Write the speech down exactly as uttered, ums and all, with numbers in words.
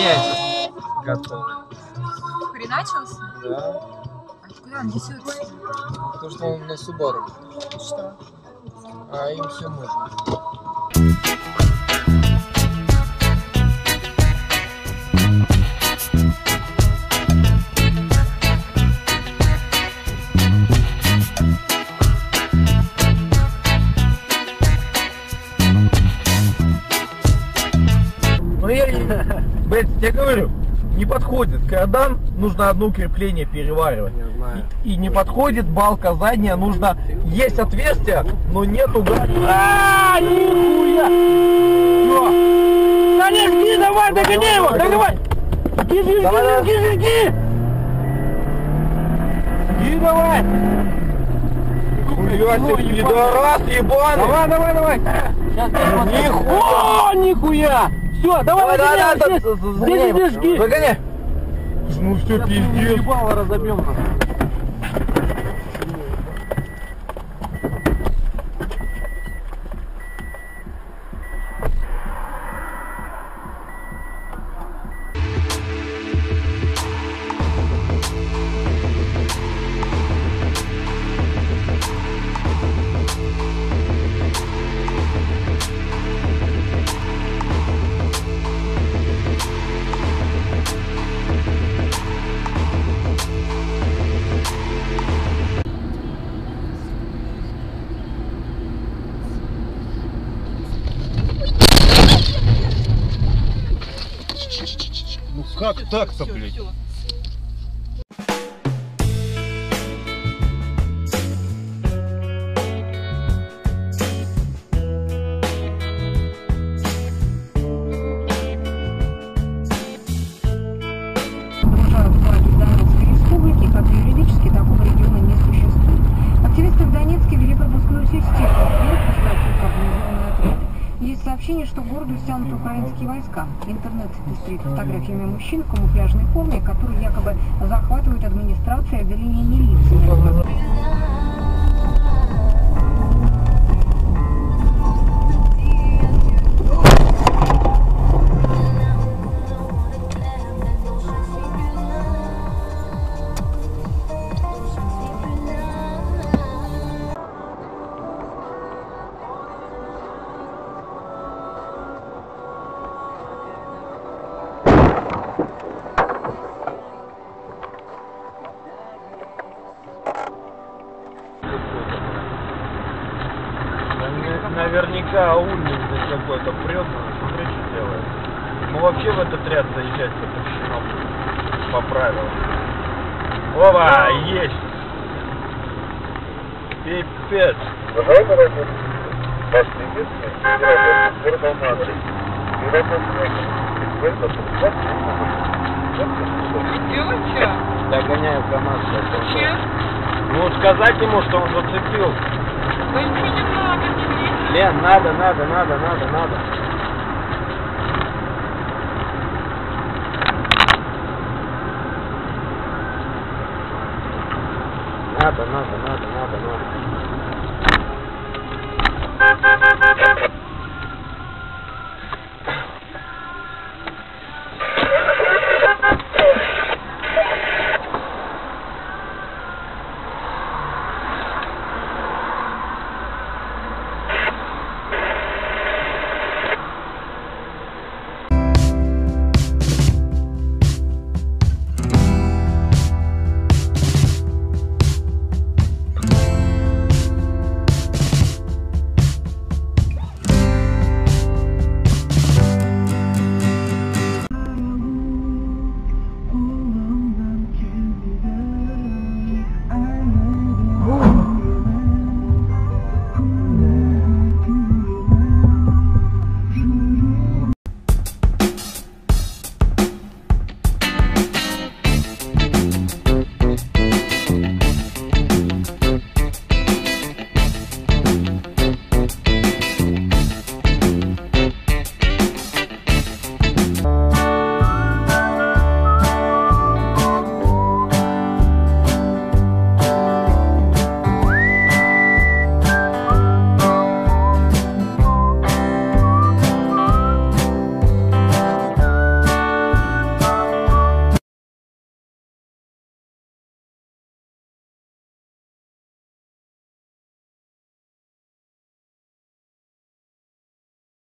Опять готовы. Хреначился? Да. А куда он несется? Потому что он на Subaru. Что? А им все можно. Блять, я говорю, не подходит. Кардан нужно одно крепление переваривать. И, и не подходит балка задняя, нужно есть отверстие, но нету гайки. А-а-а, нихуя! Всё! Олег, иди, давай, догоняй его, догоняй! Иди, давай, иди, иди, иди! Иди, давай! Хуя себе, пидорас, ебаный! Давай, давай, давай! Нихуя, нихуя! Все, давай, давай, давай, давай, держи, загоняй. Ну все, пиздец. Ебало разобьем нас. Как так-то, блядь? Все. Республики, как юридически, такого региона не существует. Активисты в Донецке вели пропускную систему. Есть сообщение, что в городу стянут украинские войска. Интернет пестрит фотографиями мужчин в камуфляжной форме, которые якобы захватывают администрацию и отделение милиции. Наверняка умник здесь какой-то прет, смотри, что делает. Ну вообще в этот ряд заезжать запрещено по правилам. Опа, есть! Пипец! Догоняю КамАЗ. Ну сказать ему, что он зацепил. Лен, надо, надо, надо, надо, надо. Надо, надо, надо, надо, надо.